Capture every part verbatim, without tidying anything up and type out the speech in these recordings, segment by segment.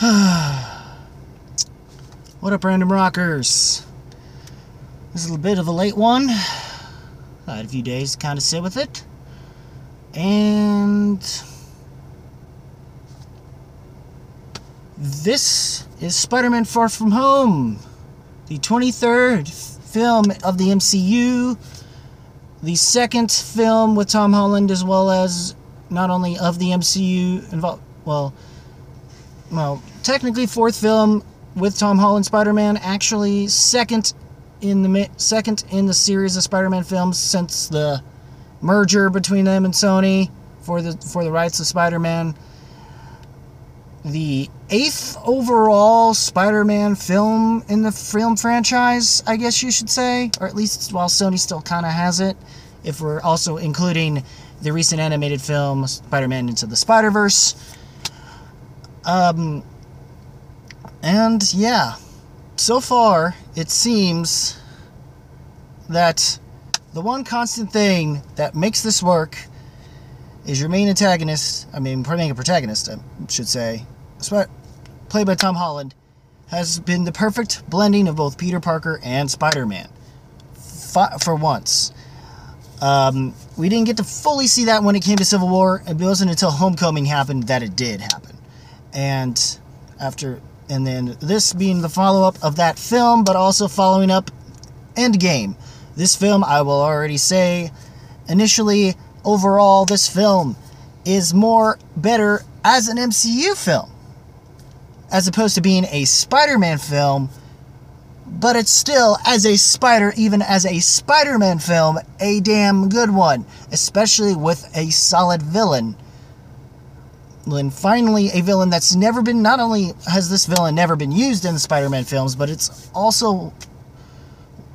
What up, Random Rockers? This is a bit of a late one. I had a few days to kind of sit with it. And this is Spider-Man Far From Home, the twenty-third film of the M C U, the second film with Tom Holland, as well as not only of the M C U involved, well, well, technically fourth film with Tom Holland Spider-Man, actually second in the second in the series of Spider-Man films since the merger between them and Sony for the for the rights of Spider-Man. The eighth overall Spider-Man film in the film franchise, I guess you should say, or at least while Sony still kind of has it, if we're also including the recent animated film Spider-Man Into the Spider-Verse. Um, and yeah, so far it seems that the one constant thing that makes this work is your main antagonist, I mean, main protagonist, I should say, played by Tom Holland, has been the perfect blending of both Peter Parker and Spider-Man, for once. Um, we didn't get to fully see that when it came to Civil War. It wasn't until Homecoming happened that it did happen. And after, and then this being the follow-up of that film, but also following up Endgame. This film, I will already say, initially, overall, this film is more better as an M C U film, as opposed to being a Spider-Man film, but it's still, as a spider, even as a Spider-Man film, a damn good one, especially with a solid villain. And finally, a villain that's never been, not only has this villain never been used in the Spider-Man films, but it's also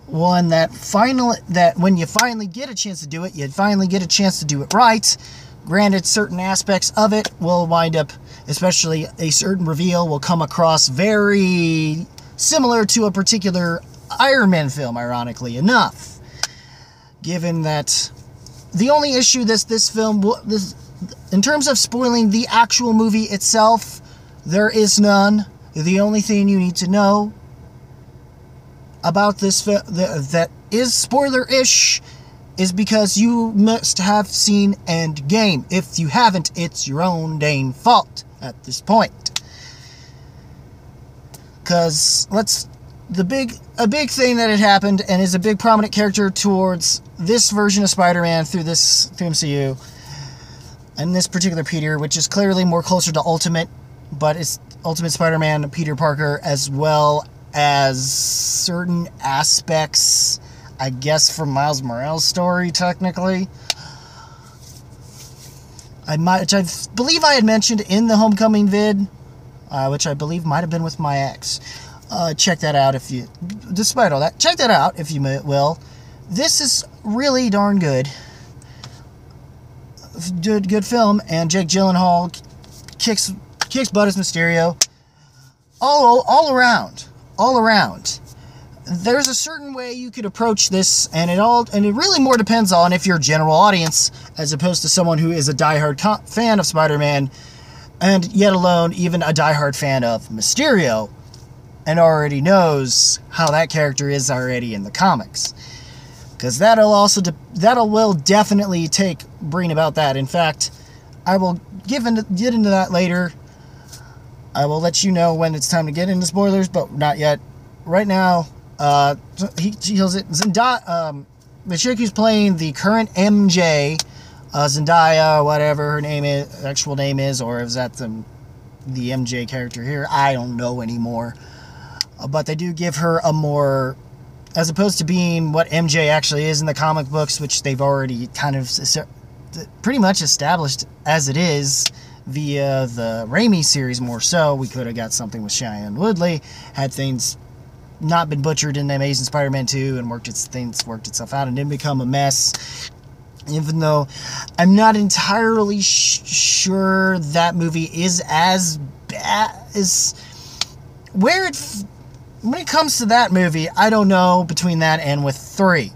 one that finally, that when you finally get a chance to do it, you finally get a chance to do it right. Granted, certain aspects of it will wind up, especially a certain reveal will come across very similar to a particular Iron Man film, ironically enough. Given that the only issue this this film, this in terms of spoiling the actual movie itself, there is none. The only thing you need to know about this film that is spoiler-ish is because you must have seen Endgame. If you haven't, it's your own dang fault at this point. Because let's the big a big thing that had happened and is a big prominent character towards this version of Spider-Man through this through M C U and this particular Peter, which is clearly more closer to Ultimate, but it's Ultimate Spider-Man Peter Parker, as well as certain aspects, I guess, from Miles Morales' story, technically. I might, which I believe I had mentioned in the Homecoming vid, uh, which I believe might have been with my ex. Uh, check that out if you, despite all that, check that out if you will. This is really darn good. Good, good film, and Jake Gyllenhaal kicks kicks butt as Mysterio, all all around. all around. There's a certain way you could approach this, and it all and it really more depends on if you're a general audience as opposed to someone who is a diehard fan of Spider-Man, and yet alone even a diehard fan of Mysterio, and already knows how that character is already in the comics. Because that'll also that'll will definitely take bring about that. In fact, I will give into, get into that later. I will let you know when it's time to get into spoilers, but not yet. Right now, uh, he kills it. Zendaya, um, the chick who's playing the current M J, uh, Zendaya, whatever her name is, actual name is, or is that the, the M J character here? I don't know anymore. Uh, but they do give her a more, as opposed to being what M J actually is in the comic books, which they've already kind of pretty much established as it is, via the Raimi series more so. We could have got something with Cheyenne Woodley had things not been butchered in Amazing Spider-Man two and worked its things worked itself out and didn't become a mess. Even though I'm not entirely sh sure that movie is as bad as where it f when it comes to that movie. I don't know between that and with three.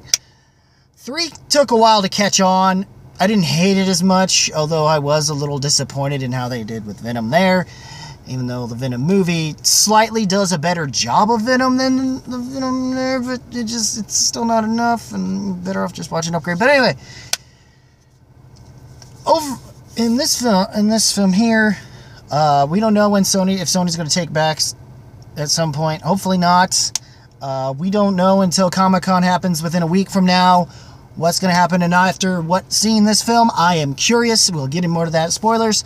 Three took a while to catch on. I didn't hate it as much, although I was a little disappointed in how they did with Venom there. Even though the Venom movie slightly does a better job of Venom than the Venom there, but it just, it's still not enough, and better off just watching Upgrade. But anyway, over in this film, in this film here, uh, we don't know when Sony, if Sony's going to take back at some point. Hopefully not. Uh, we don't know until Comic-Con happens within a week from now what's going to happen, and after what seeing this film, I am curious. We'll get into more to that. Spoilers.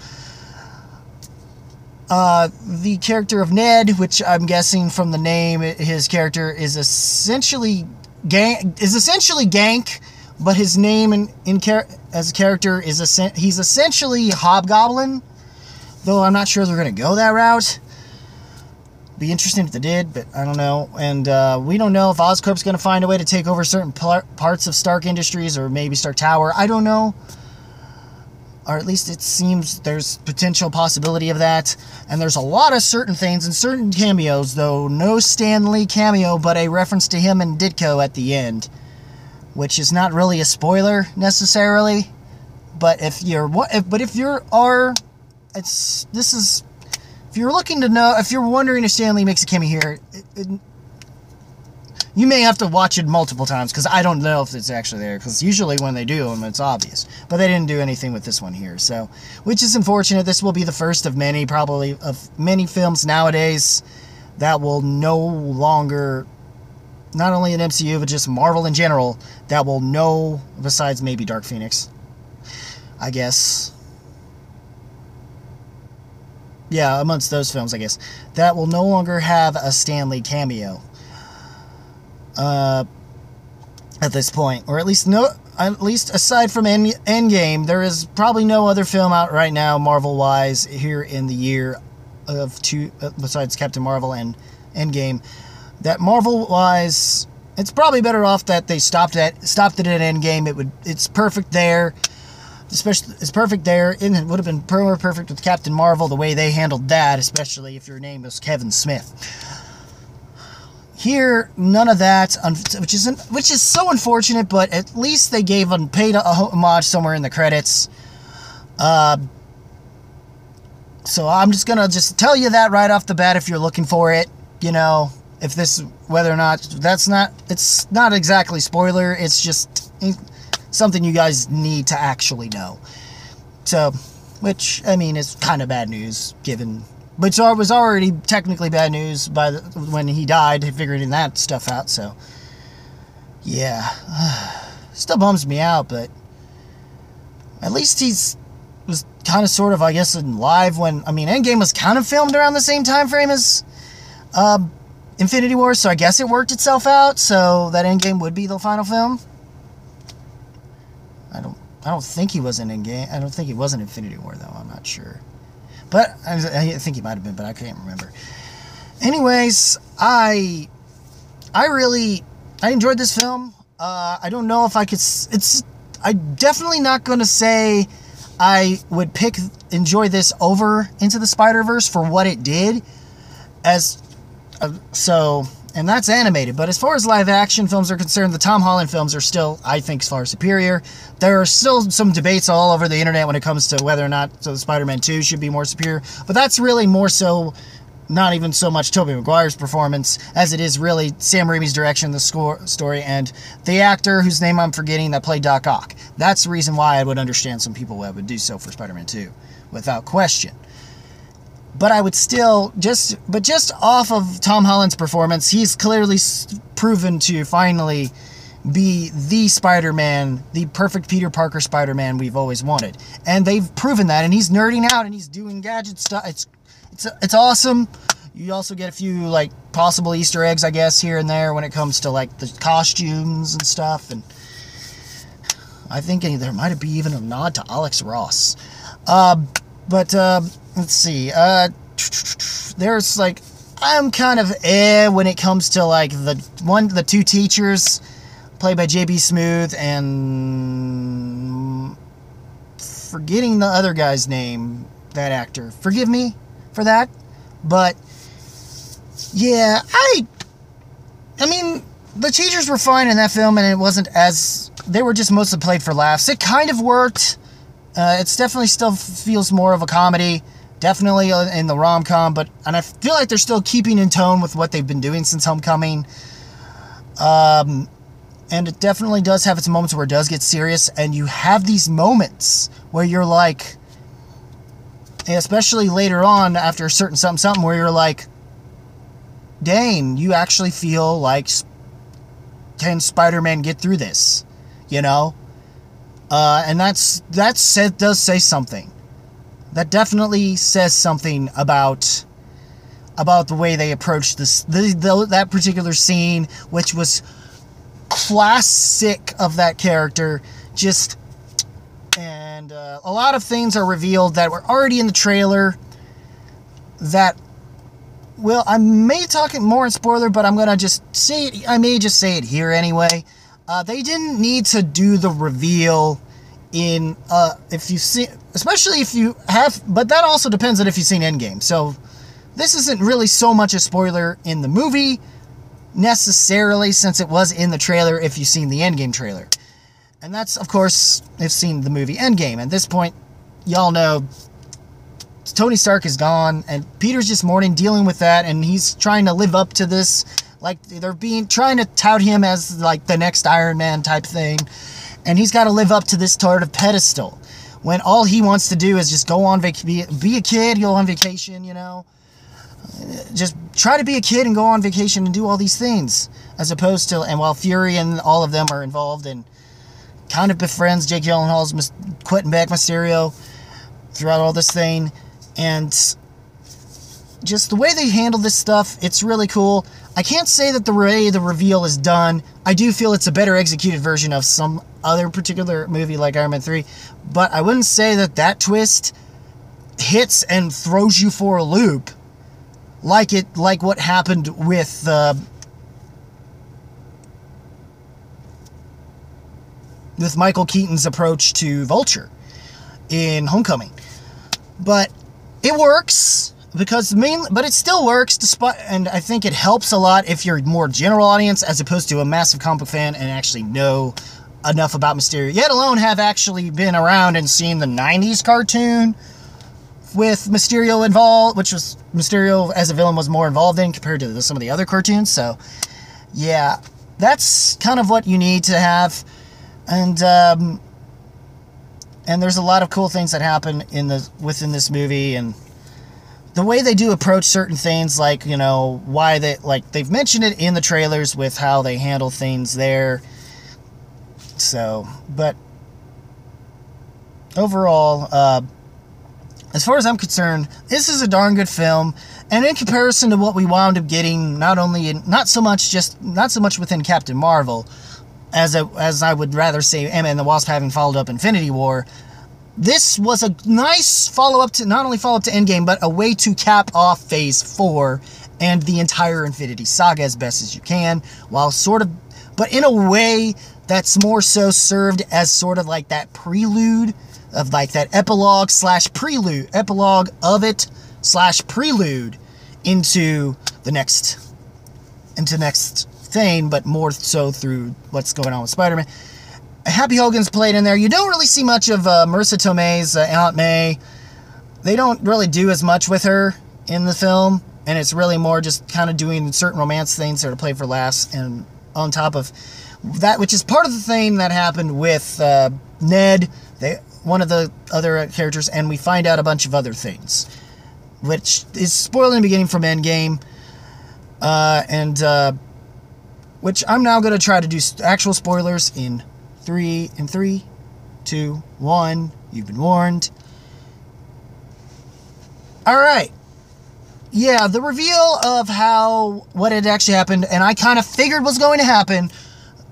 Uh, the character of Ned, which I'm guessing from the name, his character is essentially gank, is essentially gank, but his name in, in char as a character is a, he's essentially Hobgoblin, though I'm not sure they're going to go that route. Be interesting if they did, but I don't know. And uh, we don't know if Oscorp's going to find a way to take over certain par parts of Stark Industries, or maybe Stark Tower. I don't know. Or at least it seems there's potential possibility of that. And there's a lot of certain things and certain cameos, though no Stan Lee cameo, but a reference to him and Ditko at the end, which is not really a spoiler necessarily. But if you're what, if, but if you're are, it's this is if you're looking to know, if you're wondering if Stan Lee makes a cameo here, it, it, you may have to watch it multiple times, because I don't know if it's actually there, because usually when they do them, it's obvious. But they didn't do anything with this one here, so, which is unfortunate. This will be the first of many, probably, of many films nowadays that will no longer, not only in M C U, but just Marvel in general, that will no, besides maybe Dark Phoenix, I guess. Yeah, amongst those films, I guess. That will no longer have a Stan Lee cameo. Uh, at this point, or at least no, at least aside from End, Endgame, there is probably no other film out right now, Marvel-wise, here in the year of two, uh, besides Captain Marvel and Endgame, that Marvel-wise, it's probably better off that they stopped at stopped it at Endgame. It would, it's perfect there, especially it's perfect there. And it would have been more perfect with Captain Marvel the way they handled that, especially if your name was Kevin Smith. Here, none of that, which isn't, which is so unfortunate. But at least they gave and paid a homage somewhere in the credits. Uh, so I'm just gonna just tell you that right off the bat, if you're looking for it, you know, if this, whether or not that's not, it's not exactly spoiler. It's just something you guys need to actually know. So, which I mean, is kind of bad news given. But it was already technically bad news by the, when he died, figuring that stuff out, so... Yeah. Still bums me out, but... At least he's... Was kind of, sort of, I guess, in live when... I mean, Endgame was kind of filmed around the same time frame as... Um, Infinity War, so I guess it worked itself out, so that Endgame would be the final film. I don't... I don't think he was in Endgame... I don't think he was in Infinity War, though. I'm not sure. But I think he might have been, but I can't remember. Anyways, I I really I enjoyed this film. Uh, I don't know if I could. It's I'm definitely not going to say I would pick enjoy this over Into the Spider-Verse for what it did. As uh, so, and that's animated. But as far as live action films are concerned, the Tom Holland films are still, I think, far superior. There are still some debates all over the internet when it comes to whether or not so Spider-Man two should be more superior, but that's really more so not even so much Tobey Maguire's performance as it is really Sam Raimi's direction, the score, story, and the actor whose name I'm forgetting that played Doc Ock. That's the reason why I would understand some people that would do so for Spider-Man two, without question. But I would still, just but just off of Tom Holland's performance, he's clearly proven to finally... be the Spider-Man, the perfect Peter Parker Spider-Man we've always wanted. And they've proven that, and he's nerding out, and he's doing gadget stuff. It's it's it's awesome. You also get a few, like, possible Easter eggs, I guess, here and there when it comes to, like, the costumes and stuff. And I think there might be even a nod to Alex Ross. Uh, but, uh, let's see. Uh, there's, like, I'm kind of eh when it comes to, like, the one, the two teachers... played by J B Smoove and forgetting the other guy's name, that actor. Forgive me for that, but yeah, I, I mean, the teachers were fine in that film, and it wasn't as they were just mostly played for laughs. It kind of worked. Uh, it's definitely still feels more of a comedy definitely in the rom-com, but and I feel like they're still keeping in tone with what they've been doing since Homecoming. Um, and it definitely does have its moments where it does get serious, and you have these moments where you're like, especially later on after a certain something something, where you're like, dang, you actually feel like, can Spider-Man get through this? You know, uh, and that's that said does say something. That definitely says something about about the way they approached this the, the, that particular scene, which was classic of that character. Just and uh, a lot of things are revealed that were already in the trailer. That will I may talk more in spoiler, but I'm gonna just say it. I may just say it here anyway. Uh, they didn't need to do the reveal in, uh, if you see, especially if you have, but that also depends on if you've seen Endgame. So this isn't really so much a spoiler in the movie necessarily, since it was in the trailer if you've seen the Endgame trailer. And that's, of course, if seen the movie Endgame. At this point, y'all know Tony Stark is gone, and Peter's just mourning, dealing with that, and he's trying to live up to this. Like, they're being trying to tout him as, like, the next Iron Man type thing. And he's got to live up to this sort of pedestal, when all he wants to do is just go on vac- be, be a kid, go on vacation, you know. Just try to be a kid and go on vacation and do all these things. As opposed to, and while Fury and all of them are involved and kind of befriends Jake Gyllenhaal's Quentin Beck, Mysterio, throughout all this thing. And just the way they handle this stuff, it's really cool. I can't say that the way the reveal is done, I do feel it's a better executed version of some other particular movie like Iron Man three, but I wouldn't say that that twist hits and throws you for a loop like it like what happened with uh, with Michael Keaton's approach to Vulture in Homecoming. But it works. Because mainly, but it still works, despite, and I think it helps a lot if you're a more general audience as opposed to a massive comic book fan and actually know enough about Mysterio, yet alone have actually been around and seen the nineties cartoon with Mysterio involved, which was, Mysterio as a villain was more involved in compared to some of the other cartoons, so, yeah, that's kind of what you need to have, and, um, and there's a lot of cool things that happen in the, within this movie, and the way they do approach certain things, like, you know, why they, like, they've mentioned it in the trailers with how they handle things there. So, but overall, uh, as far as I'm concerned, this is a darn good film. And in comparison to what we wound up getting, not only, in, not so much just, not so much within Captain Marvel, as, a, as I would rather say Emma and the Wasp having followed up Infinity War, this was a nice follow-up to, not only follow-up to Endgame, but a way to cap off Phase four and the entire Infinity Saga as best as you can, while sort of, but in a way that's more so served as sort of like that prelude of like that epilogue slash prelude, epilogue of it slash prelude into the next, into next thing, but more so through what's going on with Spider-Man. Happy Hogan's played in there. You don't really see much of uh, Marissa Tomei's uh, Aunt May. They don't really do as much with her in the film, and it's really more just kind of doing certain romance things that are played for laughs, and on top of that, which is part of the thing that happened with uh, Ned, they, one of the other characters, and we find out a bunch of other things, which is spoiled in the beginning from Endgame, uh, and uh, which I'm now going to try to do actual spoilers in Three and three, two, one. You've been warned. All right. Yeah, the reveal of how, what had actually happened, and I kind of figured was going to happen.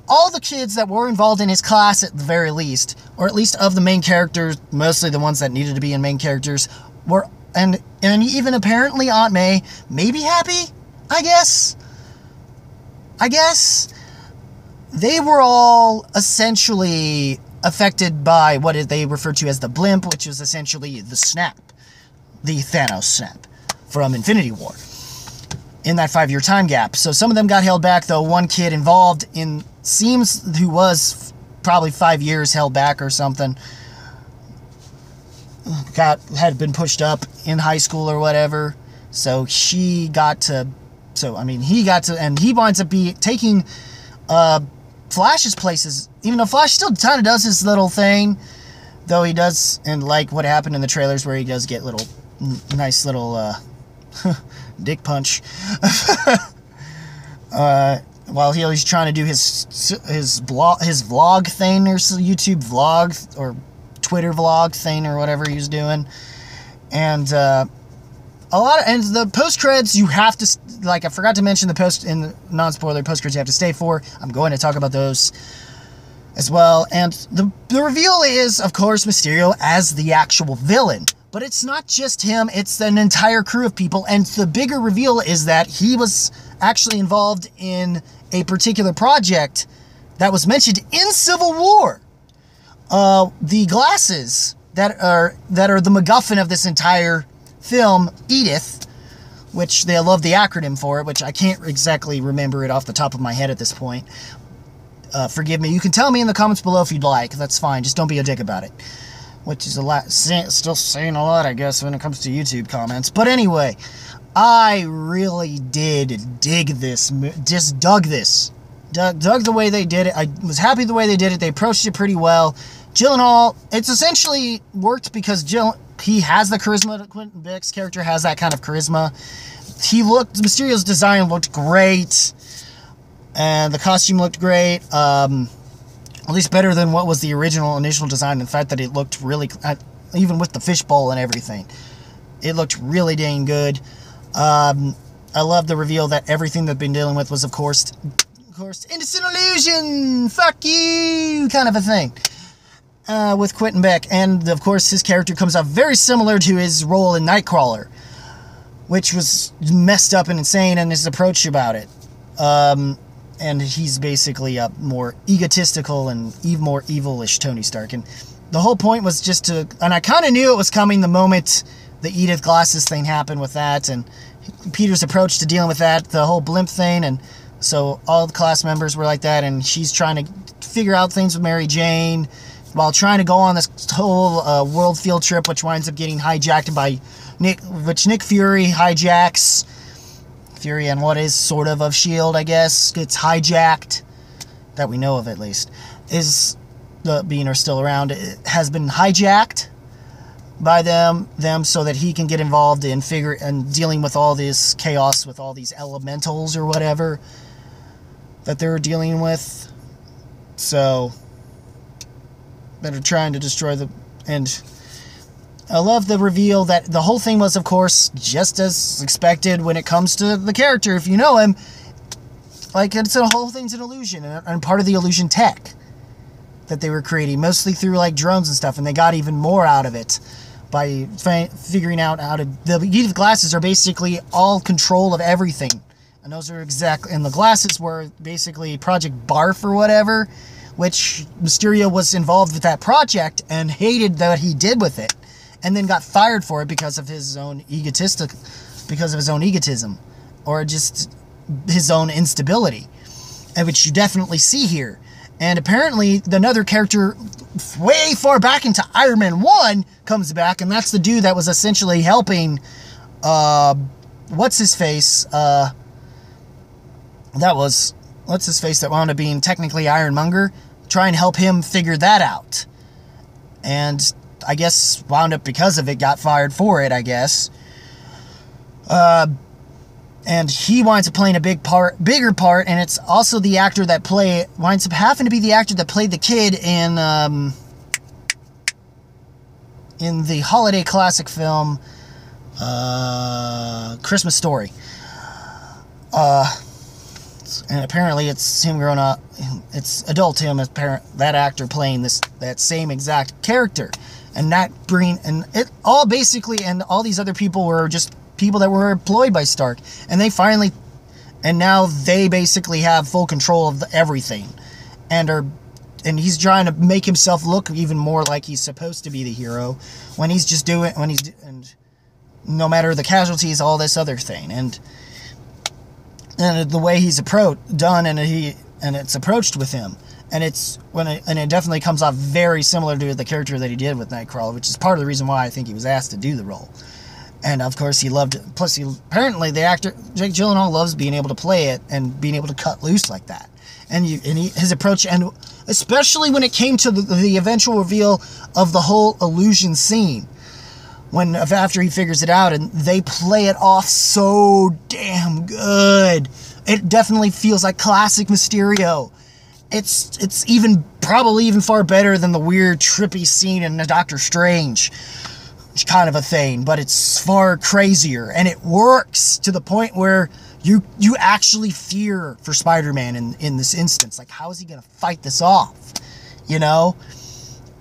All the kids that were involved in his class, at the very least, or at least of the main characters, mostly the ones that needed to be in main characters, were, and and even apparently Aunt May, maybe Happy, I guess. I guess. They were all essentially affected by what they refer to as the blimp, which is essentially the snap, the Thanos snap from Infinity War in that five-year time gap. So some of them got held back, though. One kid involved in, seems, who was probably five years held back or something, got had been pushed up in high school or whatever. So she got to, so I mean, he got to, and he winds up be taking uh, Flash's places. Even though Flash still kind of does his little thing, though he does, and like what happened in the trailers where he does get little, n nice little uh, dick punch. uh, while he was trying to do his his blog his vlog thing or YouTube vlog or Twitter vlog thing or whatever he was doing, and uh, a lot of and the post credits you have to like I forgot to mention the post in the non spoiler post credits you have to stay for. I'm going to talk about those as well, and the the reveal is of course Mysterio as the actual villain. But it's not just him, it's an entire crew of people, and the bigger reveal is that he was actually involved in a particular project that was mentioned in Civil War. Uh, the glasses that are that are the MacGuffin of this entire film, Edith, which they love the acronym for it, which I can't exactly remember it off the top of my head at this point. Uh, forgive me, you can tell me in the comments below if you'd like, that's fine, just don't be a dick about it. Which is a lot, still saying a lot, I guess, when it comes to YouTube comments. But anyway, I really did dig this, just dug this. Dug, dug the way they did it. I was happy the way they did it. They approached it pretty well. Gyllenhaal, it's essentially worked because Jill, he has the charisma that Quentin Beck's character has, that kind of charisma. He looked, Mysterio's design looked great. And the costume looked great. Um... At least better than what was the original initial design. The fact that it looked really, even with the fishbowl and everything, it looked really dang good. Um, I love the reveal that everything they've been dealing with was, of course, of course, it's an illusion. Fuck you, kind of a thing uh, with Quentin Beck, and of course his character comes out very similar to his role in Nightcrawler, which was messed up and insane, and his approach about it. Um, And he's basically a more egotistical and even more evilish Tony Stark. And the whole point was just to... And I kind of knew it was coming the moment the Edith glasses thing happened with that. And Peter's approach to dealing with that, the whole blimp thing. And so all the class members were like that. And she's trying to figure out things with Mary Jane while trying to go on this whole uh, world field trip, which winds up getting hijacked by Nick... Which Nick Fury hijacks... Fury and what is sort of of S H I E L D, I guess, gets hijacked, that we know of at least, is the being are still around, it has been hijacked by them, them so that he can get involved in figure and dealing with all this chaos with all these elementals or whatever that they're dealing with. So that are trying to destroy the and. I love the reveal that the whole thing was, of course, just as expected when it comes to the character. If you know him, like, it's a whole thing's an illusion, and part of the illusion tech that they were creating, mostly through, like, drones and stuff, and they got even more out of it by figuring out how to... The Edith glasses are basically all control of everything, and those are exactly... And the glasses were basically Project Barf or whatever, which Mysterio was involved with that project and hated that he did with it. And then got fired for it because of his own egotistic, because of his own egotism, or just his own instability, which you definitely see here. And apparently, another character, way far back into Iron Man one, comes back, and that's the dude that was essentially helping, uh, what's his face? Uh, that was what's his face that wound up being technically Ironmonger, try and help him figure that out, and. I guess wound up because of it got fired for it I guess uh, and he winds up playing a big part bigger part and it's also the actor that play winds up having to be the actor that played the kid in um, in the holiday classic film uh, Christmas Story uh, and apparently it's him grown up it's adult him apparent that actor playing this that same exact character. And that bring and it all basically and all these other people were just people that were employed by Stark, and they finally and now they basically have full control of the, everything, and are and he's trying to make himself look even more like he's supposed to be the hero when he's just doing when he's and no matter the casualties, all this other thing, and and the way he's approached done and he and it's approached with him. And it's when it, and it definitely comes off very similar to the character that he did with Nightcrawler, which is part of the reason why I think he was asked to do the role. And of course, he loved it. Plus, he, apparently, the actor Jake Gyllenhaal loves being able to play it and being able to cut loose like that. And you, and he, his approach, and especially when it came to the, the eventual reveal of the whole illusion scene, when after he figures it out, and they play it off so damn good. It definitely feels like classic Mysterio. It's it's even probably even far better than the weird trippy scene in Doctor Strange, kind of a thing, but it's far crazier, and it works to the point where you you actually fear for Spider-Man in in this instance. Like, how is he going to fight this off? You know,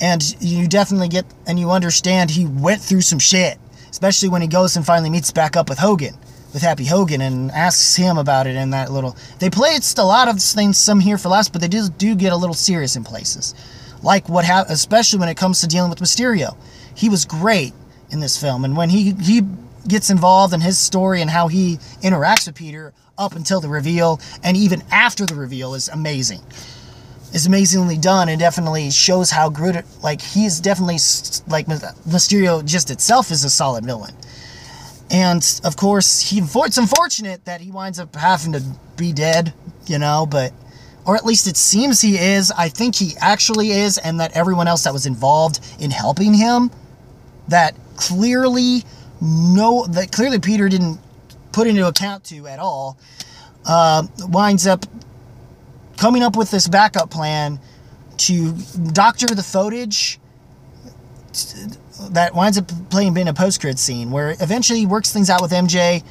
and you definitely get and you understand he went through some shit, especially when he goes and finally meets back up with Hogan. With Happy Hogan, and asks him about it in that little... They play it's a lot of things, some here for less, but they do, do get a little serious in places. Like what happened, especially when it comes to dealing with Mysterio. He was great in this film, and when he, he gets involved in his story and how he interacts with Peter up until the reveal, and even after the reveal, is amazing. It's amazingly done, and definitely shows how good... It, like, he's definitely... Like, Mysterio just itself is a solid villain. And, of course, he, it's unfortunate that he winds up having to be dead, you know, but... Or at least it seems he is. I think he actually is, and that everyone else that was involved in helping him, that clearly no, that clearly Peter didn't put into account to at all, uh, winds up coming up with this backup plan to doctor the footage... To, that winds up playing in a post-credit scene where eventually he works things out with M J.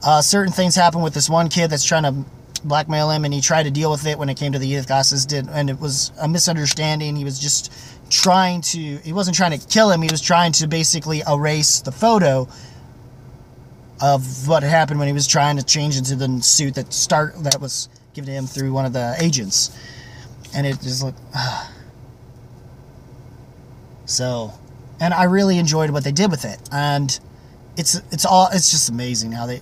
Uh, certain things happen with this one kid that's trying to blackmail him, and he tried to deal with it when it came to the Edith gossips, did, and it was a misunderstanding. He was just trying to... He wasn't trying to kill him. He was trying to basically erase the photo of what happened when he was trying to change into the suit that start that was given to him through one of the agents. And it just looked... Uh, so... And I really enjoyed what they did with it, and it's it's all it's just amazing how they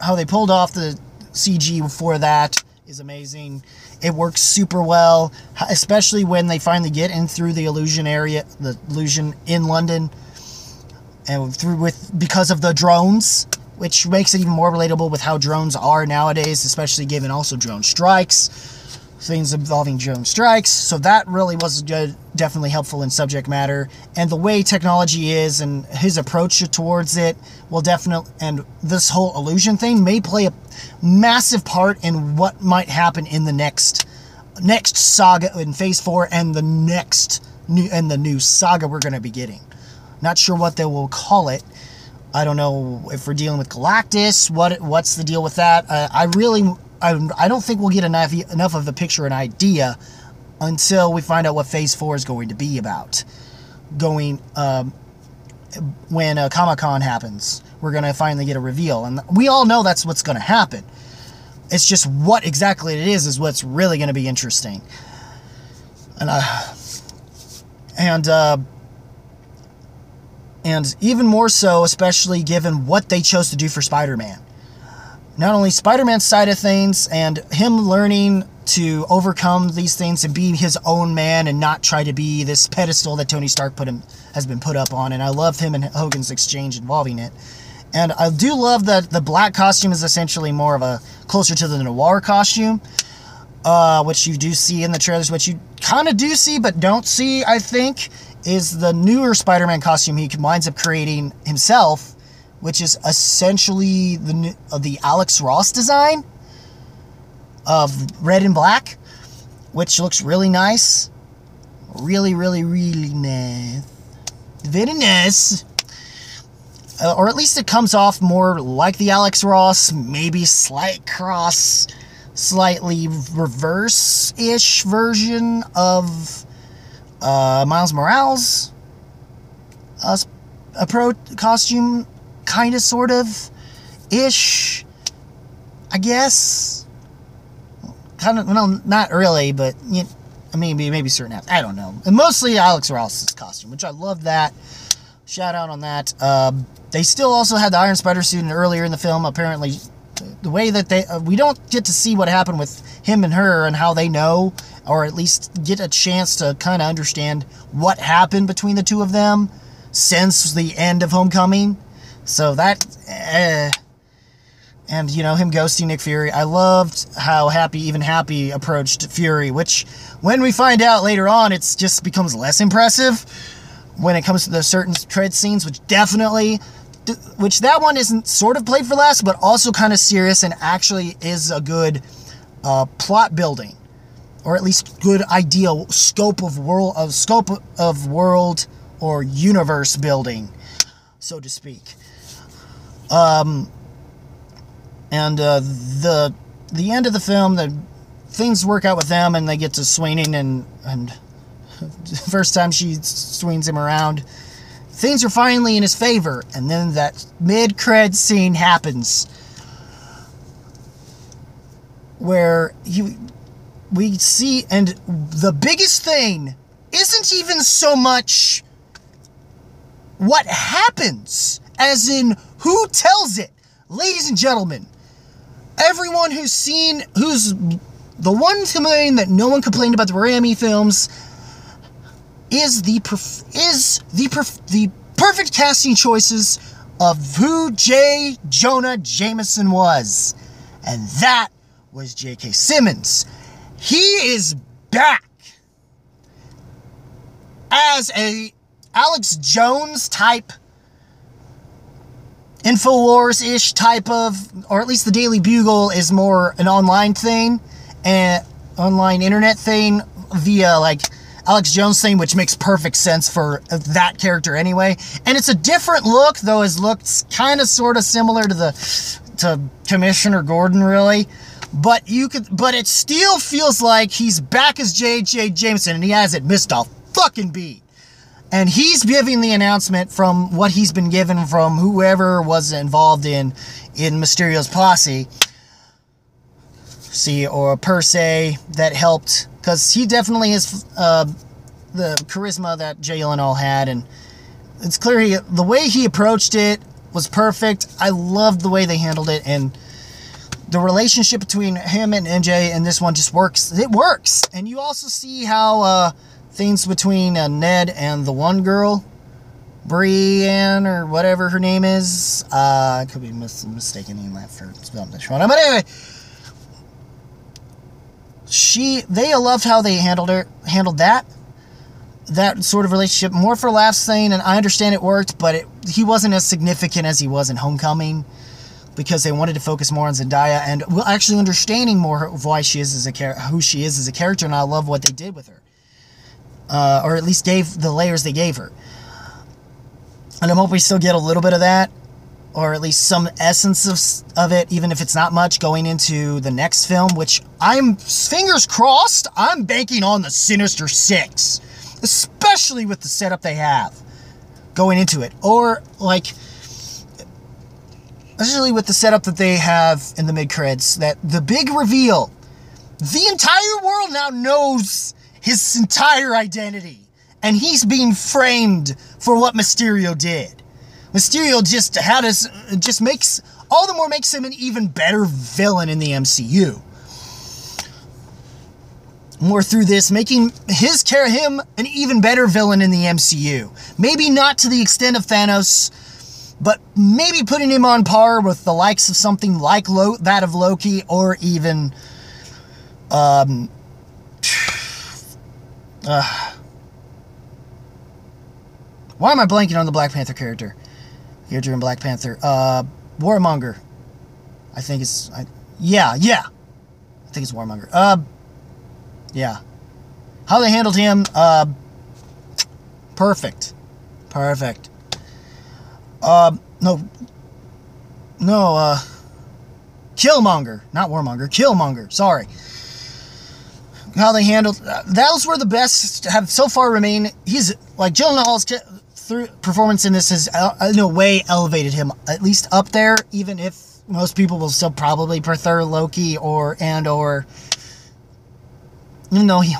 how they pulled off the C G for that is amazing. It works super well, especially when they finally get in through the illusion area, the illusion in London, and through with because of the drones, which makes it even more relatable with how drones are nowadays, especially given also drone strikes. Things involving drone strikes, so that really was good, definitely helpful in subject matter, and the way technology is and his approach towards it will definitely, and this whole illusion thing may play a massive part in what might happen in the next next saga in Phase Four and the next new and the new saga we're going to be getting. Not sure what they will call it. I don't know if we're dealing with Galactus. What what's the deal with that? Uh, I really. I don't think we'll get enough enough of a picture and idea until we find out what Phase Four is going to be about. Going um, when uh, Comic-Con happens, we're gonna finally get a reveal, and we all know that's what's gonna happen. It's just what exactly it is is what's really gonna be interesting. And uh, and uh, and even more so, especially given what they chose to do for Spider-Man. Not only Spider-Man's side of things and him learning to overcome these things and be his own man and not try to be this pedestal that Tony Stark put him has been put up on. And I love him and Hogan's exchange involving it. And I do love that the black costume is essentially more of a closer to the noir costume, uh, which you do see in the trailers, which you kind of do see but don't see, I think, is the newer Spider-Man costume he winds up creating himself, which is essentially the uh, the Alex Ross design of red and black, which looks really nice. Really, really, really nice. Very nice. Uh, or at least it comes off more like the Alex Ross, maybe slight cross, slightly reverse-ish version of uh, Miles Morales' uh, a pro costume. Kind of, sort of, ish, I guess. Kind of, well, not really, but you know, I mean, maybe certain half. I don't know. And mostly Alex Ross's costume, which I love that. Shout out on that. Uh, they still also had the Iron Spider suit in earlier in the film. Apparently, the way that they, uh, we don't get to see what happened with him and her and how they know, or at least get a chance to kind of understand what happened between the two of them since the end of Homecoming. So that, eh. And, you know, him ghosting Nick Fury. I loved how Happy, even Happy, approached Fury, which, when we find out later on, it just becomes less impressive when it comes to the certain trade scenes, which definitely, which that one isn't sort of played for last, but also kind of serious and actually is a good uh, plot building, or at least good idea scope of world of scope of world or universe building, so to speak. Um, and uh, the the end of the film, the things work out with them, and they get to swinging, and and the first time she swings him around, things are finally in his favor, and then that mid-cred scene happens, where he, we see, and the biggest thing isn't even so much what happens, as in who tells it. Ladies and gentlemen, everyone who's seen, who's the one complaint that no one complained about the Raimi films, is the perf is the perf the perfect casting choices of who J. Jonah Jameson was, and that was J K Simmons. He is back as a Alex Jones type, Infowars-ish type of, or at least the Daily Bugle is more an online thing, an online internet thing via like Alex Jones thing, which makes perfect sense for that character anyway. And it's a different look, though his look's kind of sort of similar to the to Commissioner Gordon, really. But you could, but it still feels like he's back as J J. Jameson, and he hasn't missed a fucking beat. And he's giving the announcement from what he's been given from whoever was involved in in Mysterio's posse, see, or per se, that helped. Because he definitely is uh, the charisma that Jake Gyllenhaal had. And it's clear he, the way he approached it was perfect. I loved the way they handled it. And the relationship between him and N J in this one just works. It works. And you also see how uh, things between uh, Ned and the one girl, Brienne or whatever her name is. Uh, I could be mis mistaken in that for spelling this one. But anyway, She, they loved how they handled her, handled that, that sort of relationship, more for laughs thing, and I understand it worked, but it, he wasn't as significant as he was in Homecoming, because they wanted to focus more on Zendaya, and well, actually understanding more of why she is as a who she is as a character, and I love what they did with her, uh, or at least gave the layers they gave her, and I'm hoping we still get a little bit of that, or at least some essence of, of it, even if it's not much, going into the next film, which I'm, fingers crossed, I'm banking on the Sinister Six, especially with the setup they have going into it, or, like, especially with the setup that they have in the mid-credits, that the big reveal, the entire world now knows his entire identity, and he's being framed for what Mysterio did. Mysterio just had us, just makes, all the more makes him an even better villain in the M C U. More through this, making his care him an even better villain in the M C U. Maybe not to the extent of Thanos, but maybe putting him on par with the likes of something like Lo that of Loki, or even, um, uh, why am I blanking on the Black Panther character? You're in Black Panther. Uh, Warmonger. I think it's... I, yeah, yeah. I think it's Warmonger. Uh, yeah. How they handled him. Uh, perfect. Perfect. Uh, no. No, uh... Killmonger. Not Warmonger. Killmonger. Sorry. How they handled... Uh, those were the best have so far remain. He's... Like, Gyllenhaal's... Through performance in this has in a way elevated him at least up there, even if most people will still probably prefer Loki or and or even though he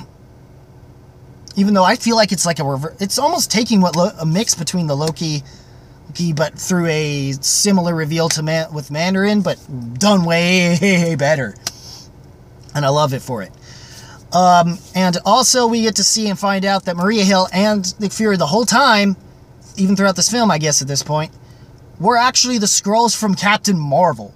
even though I feel like it's like a rever it's almost taking what a mix between the Loki Loki, but through a similar reveal to Man with Mandarin, but done way better. And I love it for it. Um, and also we get to see and find out that Maria Hill and Nick Fury the whole time, even throughout this film, I guess at this point, were actually the Skrulls from Captain Marvel.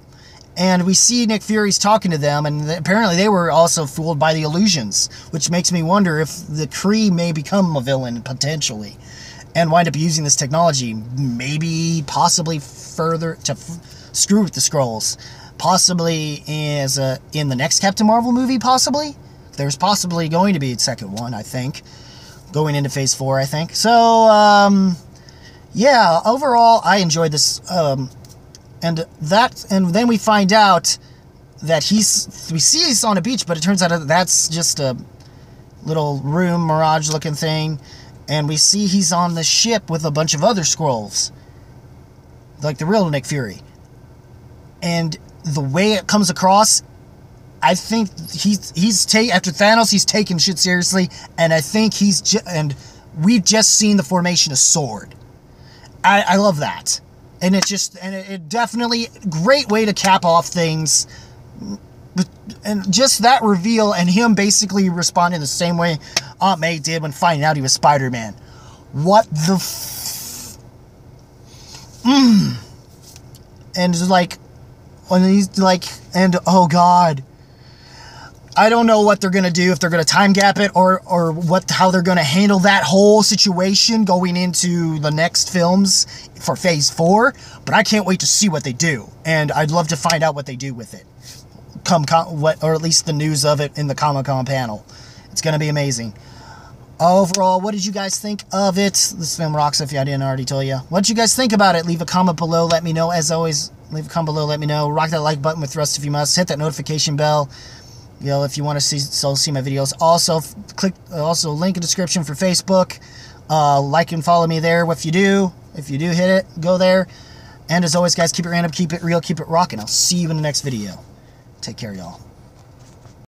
And we see Nick Fury's talking to them, and apparently they were also fooled by the illusions, which makes me wonder if the Kree may become a villain, potentially, and wind up using this technology, maybe, possibly further, to f screw with the Skrulls. Possibly as a, in the next Captain Marvel movie, possibly? There's possibly going to be a second one, I think. Going into Phase four, I think. So, um, yeah, overall, I enjoyed this, um... And that, and then we find out that he's, we see he's on a beach, but it turns out that's just a little room, mirage-looking thing. And we see he's on the ship with a bunch of other Skrulls, like the real Nick Fury. And the way it comes across, I think he's, he's ta after Thanos, he's taking shit seriously. And I think he's, j and we've just seen the formation of S W O R D. I, I love that. And it's just, and it definitely, great way to cap off things. And just that reveal and him basically responding the same way Aunt May did when finding out he was Spider-Man. What the f... Mmm. And just like, when he's like, and oh God. I don't know what they're going to do, if they're going to time gap it, or, or what, how they're going to handle that whole situation going into the next films for Phase four, but I can't wait to see what they do, and I'd love to find out what they do with it, come, com, what, or at least the news of it in the Comic-Con panel. It's going to be amazing. Overall, what did you guys think of it? This film rocks if I didn't already tell you. What did you guys think about it? Leave a comment below, let me know. As always, leave a comment below, let me know. Rock that like button with thrust if you must. Hit that notification bell. You know, if you want to see so see my videos, also click also link in the description for Facebook. Uh, like and follow me there. If you do, if you do hit it, go there. And as always, guys, keep it random, keep it real, keep it rocking. I'll see you in the next video. Take care, y'all.